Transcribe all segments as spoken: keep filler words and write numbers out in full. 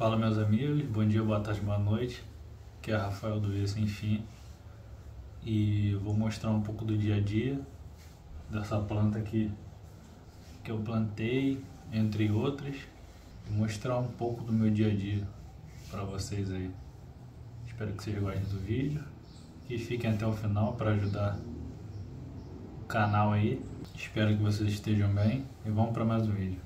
Fala, meus amigos, bom dia, boa tarde, boa noite. Aqui é o Rafael do Via Sem Fim e vou mostrar um pouco do dia a dia dessa planta aqui que eu plantei, entre outras, e mostrar um pouco do meu dia a dia para vocês aí. Espero que vocês gostem do vídeo e fiquem até o final para ajudar o canal aí. Espero que vocês estejam bem e vamos para mais um vídeo.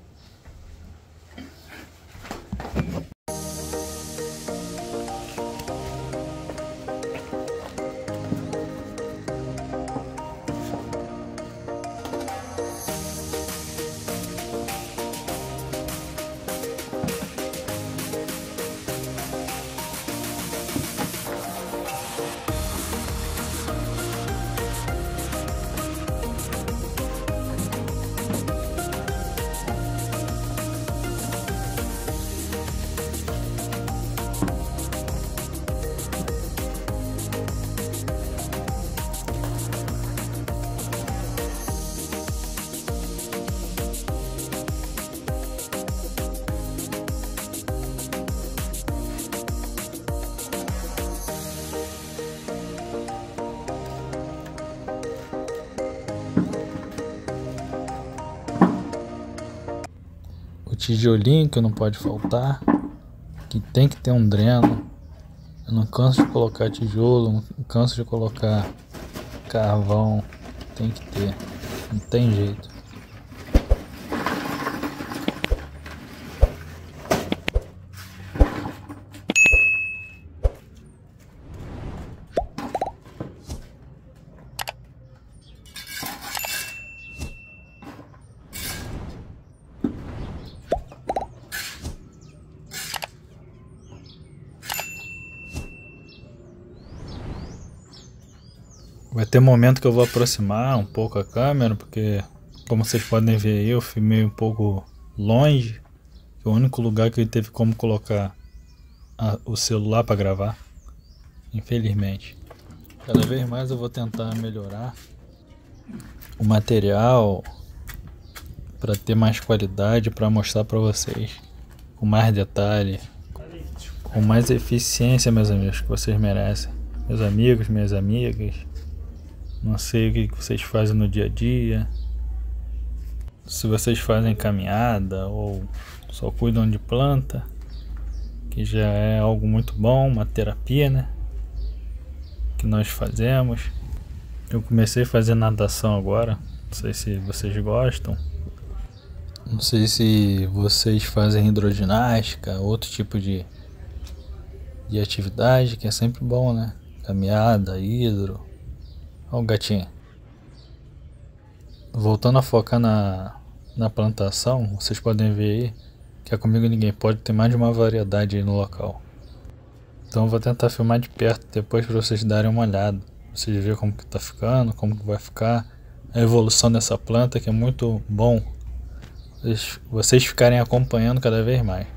Tijolinho que não pode faltar, que tem que ter um dreno. Eu não canso de colocar tijolo, não canso de colocar carvão, tem que ter, não tem jeito. Vai ter momento que eu vou aproximar um pouco a câmera, porque como vocês podem ver aí, eu filmei um pouco longe, que é o único lugar que ele teve como colocar a, o celular para gravar, infelizmente. Cada vez mais eu vou tentar melhorar o material para ter mais qualidade, para mostrar para vocês com mais detalhe, com mais eficiência, meus amigos, que vocês merecem. Meus amigos, minhas amigas. Não sei o que vocês fazem no dia a dia, se vocês fazem caminhada ou só cuidam de planta, que já é algo muito bom, uma terapia, né, que nós fazemos. Eu comecei a fazer natação agora, não sei se vocês gostam, não sei se vocês fazem hidroginástica, outro tipo de, de atividade, que é sempre bom, né, caminhada, hidro. Olha o gatinho. Voltando a focar na, na plantação, vocês podem ver aí que a Comigo Ninguém Pode tem mais de uma variedade aí no local. Então eu vou tentar filmar de perto depois para vocês darem uma olhada. Vocês verem como que tá ficando, como que vai ficar a evolução dessa planta, que é muito bom vocês, vocês ficarem acompanhando cada vez mais.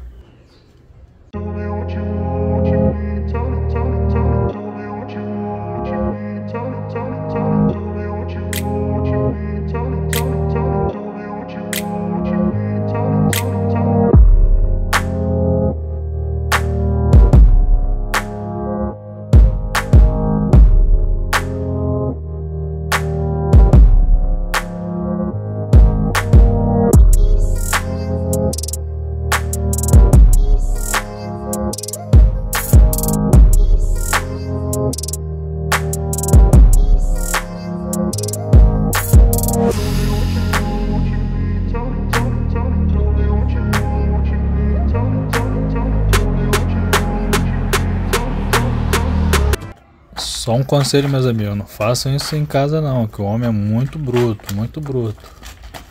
Só um conselho, meus amigos, não façam isso em casa não, que o homem é muito bruto, muito bruto.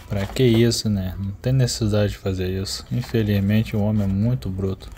Pra que isso, né? Não tem necessidade de fazer isso. Infelizmente o homem é muito bruto.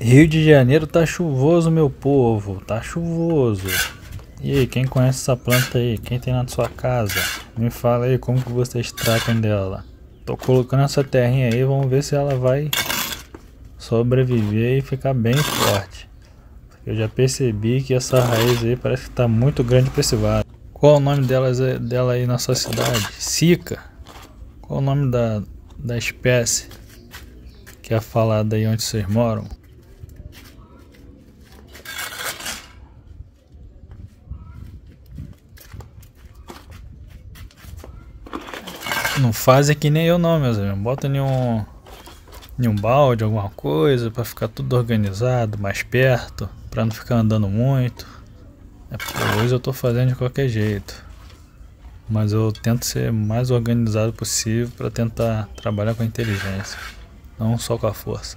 Rio de Janeiro tá chuvoso, meu povo, tá chuvoso. E aí, quem conhece essa planta aí? Quem tem na sua casa? Me fala aí como que vocês tratam dela. Tô colocando essa terrinha aí, vamos ver se ela vai sobreviver e ficar bem forte. Porque eu já percebi que essa raiz aí parece que tá muito grande pra esse vale. Qual o nome delas, dela aí na sua cidade? Sica? Qual o nome da, da espécie que é falada aí onde vocês moram? Não fazem que nem eu não, meus amigos. Bota nenhum, nenhum balde, alguma coisa, para ficar tudo organizado, mais perto, para não ficar andando muito. É, hoje eu tô fazendo de qualquer jeito, mas eu tento ser mais organizado possível para tentar trabalhar com a inteligência, não só com a força.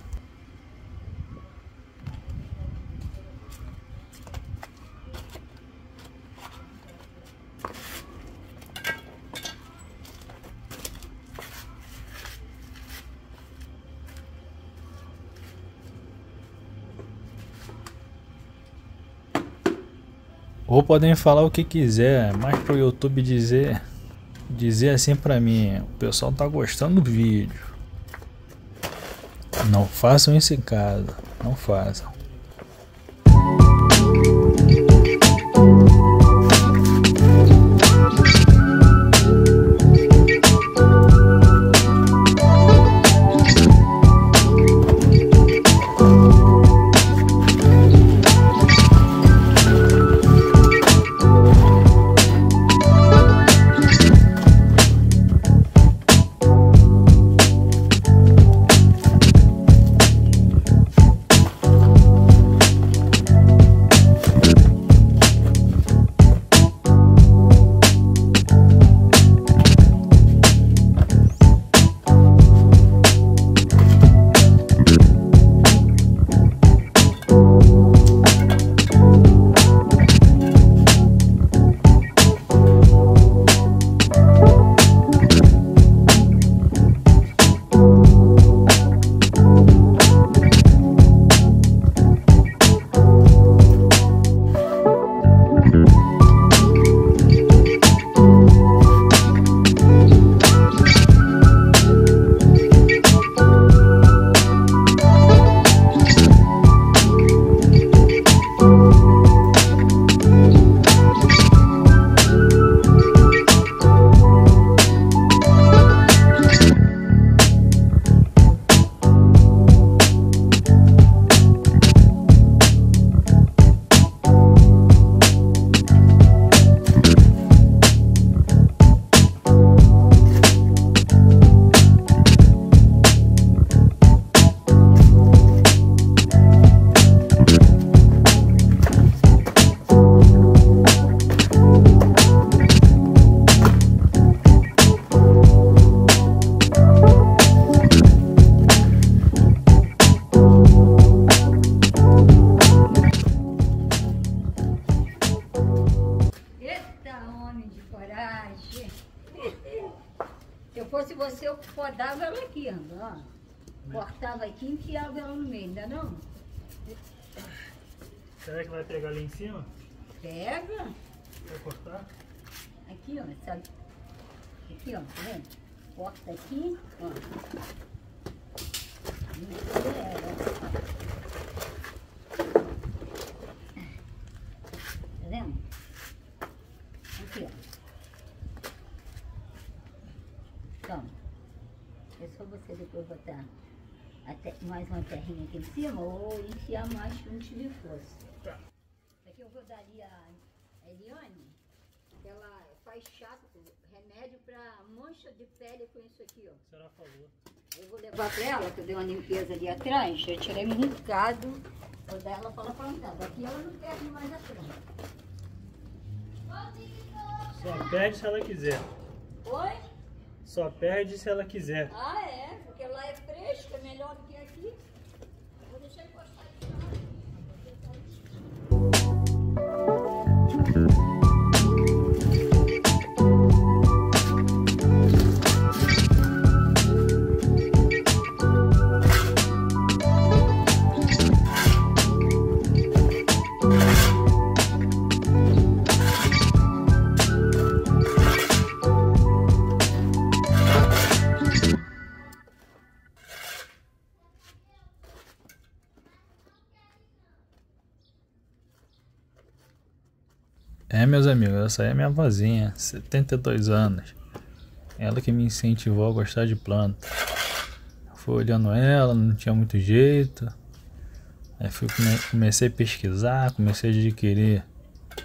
Ou podem falar o que quiser, mas pro YouTube dizer, dizer assim pra mim, o pessoal tá gostando do vídeo. Não façam isso em casa, não façam. Cortava aqui e enfiava ela no meio, ainda não? Será que vai pegar ali em cima? Pega! Vai cortar? Aqui, ó, essa... aqui, ó, tá vendo? Corta aqui, ó. Tá vendo? Aqui, ó. Então, é só você depois botar até mais uma terrinha aqui em cima, ou enfiar mais para não tiver força. Tá. Aqui eu vou dar ali a Eliane, que ela faz chato, remédio para mancha de pele com isso aqui, ó. Será por favor? Eu vou levar para ela, que eu dei uma limpeza ali atrás, eu tirei um bocado, vou dar ela para ela plantar. Daqui ela não perde mais a planta. Só perde se ela quiser. Oi? Só perde se ela quiser. Ah, é? Porque lá é fresca, é melhor do que aqui. Vou deixar encostar aqui. É, meus amigos, essa aí é minha vozinha, setenta e dois anos. Ela que me incentivou a gostar de planta. Fui olhando ela, não tinha muito jeito. Aí fui, comecei a pesquisar, comecei a adquirir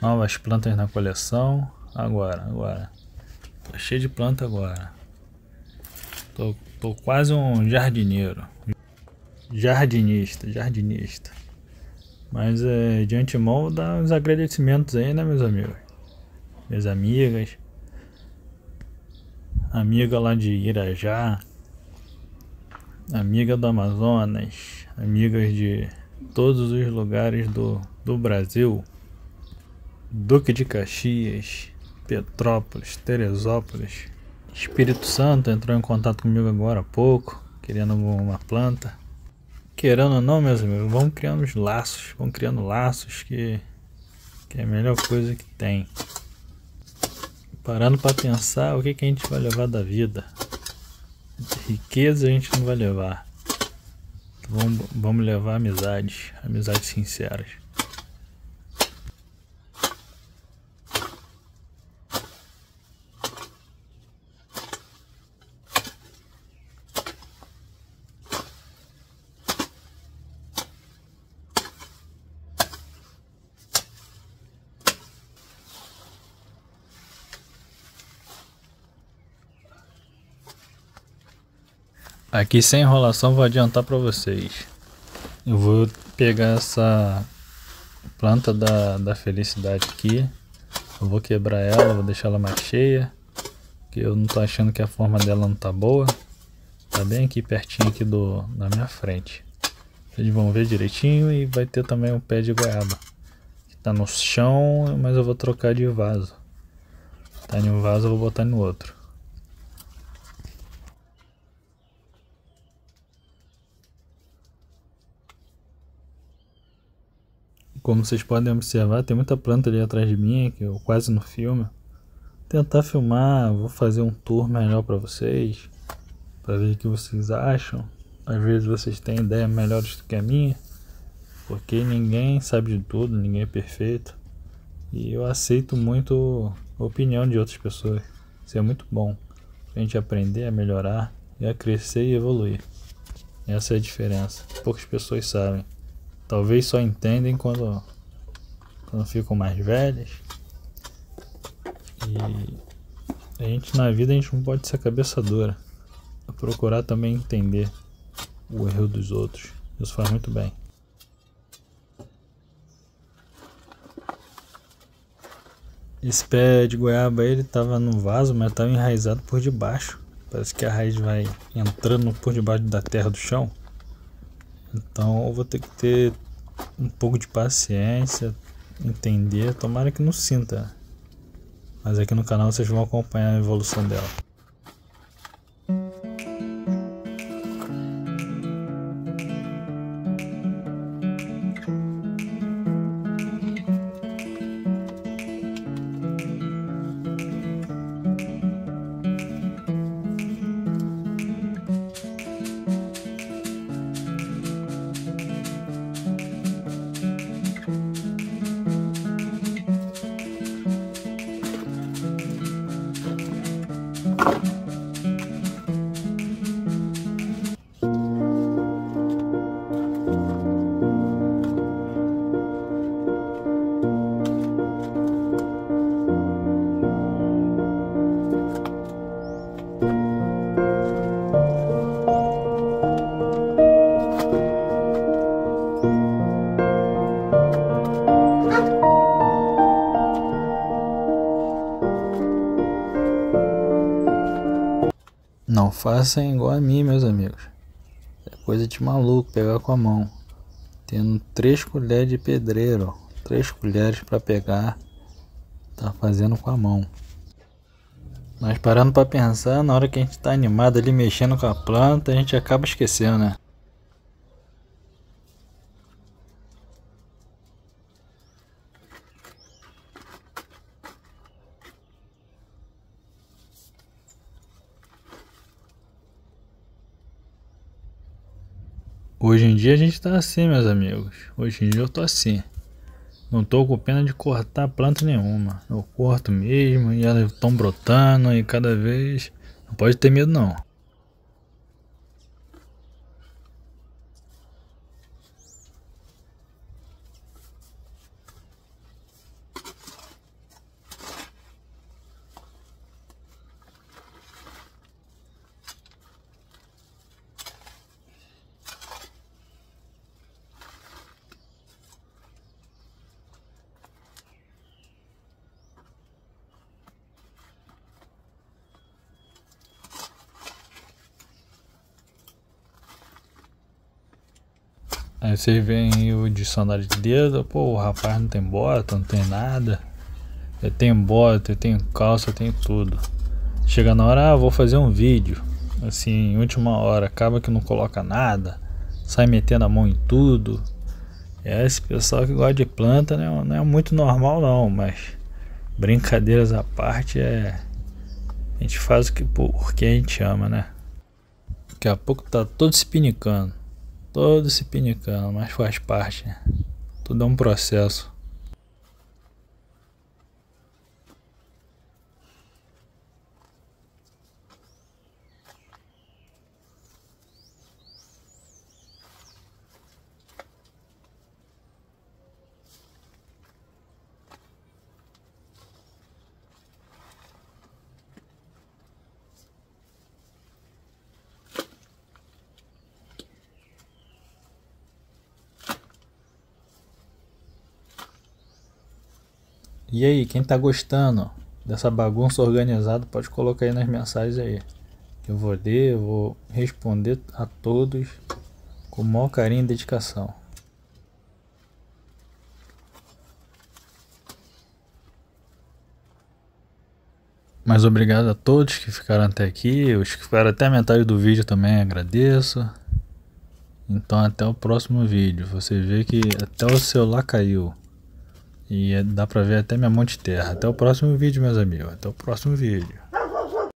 novas plantas na coleção. Agora, agora. Tô cheio de planta agora. Tô, tô quase um jardineiro. Jardinista, jardinista. Mas é, de antemão vou dar uns agradecimentos aí, né, meus amigos? Minhas amigas. Amiga lá de Irajá. Amiga do Amazonas. Amigas de todos os lugares do, do Brasil. Duque de Caxias, Petrópolis, Teresópolis. Espírito Santo entrou em contato comigo agora há pouco, querendo uma planta. Querendo ou não, meus amigos, vão criando os laços, vão criando laços que, que é a melhor coisa que tem. Parando para pensar o que, que a gente vai levar da vida. Riqueza a gente não vai levar. Vamos, vamos levar amizades, amizades sinceras. Aqui sem enrolação vou adiantar para vocês. Eu vou pegar essa planta da, da felicidade aqui. Eu vou quebrar ela, vou deixar ela mais cheia. Porque eu não tô achando que a forma dela não tá boa. Tá bem aqui pertinho aqui do, da minha frente. Vocês vão ver direitinho e vai ter também um pé de goiaba. Que tá no chão, mas eu vou trocar de vaso. Tá em um vaso, eu vou botar no outro. Como vocês podem observar, tem muita planta ali atrás de mim, que eu quase não filmo. Vou tentar filmar, vou fazer um tour melhor para vocês, para ver o que vocês acham. Às vezes vocês têm ideias melhores do que a minha, porque ninguém sabe de tudo, ninguém é perfeito. E eu aceito muito a opinião de outras pessoas. Isso é muito bom, pra gente aprender a melhorar, e a crescer e evoluir. Essa é a diferença, poucas pessoas sabem. Talvez só entendem quando, quando ficam mais velhas. E a gente na vida a gente não pode ser cabeça dura. Procurar também entender o erro dos outros. Isso faz muito bem. Esse pé de goiaba ele estava no vaso, mas estava enraizado por debaixo. Parece que a raiz vai entrando por debaixo da terra do chão. Então eu vou ter que ter um pouco de paciência, entender, tomara que não sinta. Mas aqui no canal vocês vão acompanhar a evolução dela. Não façam igual a mim, meus amigos. É coisa de maluco pegar com a mão. Tendo três colheres de pedreiro, três colheres para pegar, tá fazendo com a mão. Mas parando para pensar, na hora que a gente tá animado ali mexendo com a planta, a gente acaba esquecendo, né? Hoje em dia a gente tá assim, meus amigos. Hoje em dia eu tô assim. Não tô com pena de cortar planta nenhuma. Eu corto mesmo e elas estão brotando e cada vez... Não pode ter medo não. Aí vocês veem o de sandália de dedo, pô, o rapaz não tem bota, não tem nada. Eu tenho bota, eu tenho calça, eu tenho tudo. Chega na hora, ah, vou fazer um vídeo. Assim, em última hora, acaba que não coloca nada. Sai metendo a mão em tudo. É, esse pessoal que gosta de planta, né, não é muito normal não, mas... Brincadeiras à parte, é... A gente faz o que, porque a gente ama, né? Daqui a pouco tá todo se pinicando. Todo se pinicando, mas faz parte, né? Tudo é um processo. E aí, quem tá gostando dessa bagunça organizada, pode colocar aí nas mensagens aí. Eu vou ler, eu vou responder a todos com o maior carinho e dedicação. Mas obrigado a todos que ficaram até aqui, os que ficaram até a metade do vídeo também agradeço. Então até o próximo vídeo, você vê que até o celular caiu. E dá pra ver até minha mão de terra. Até o próximo vídeo, meus amigos. Até o próximo vídeo.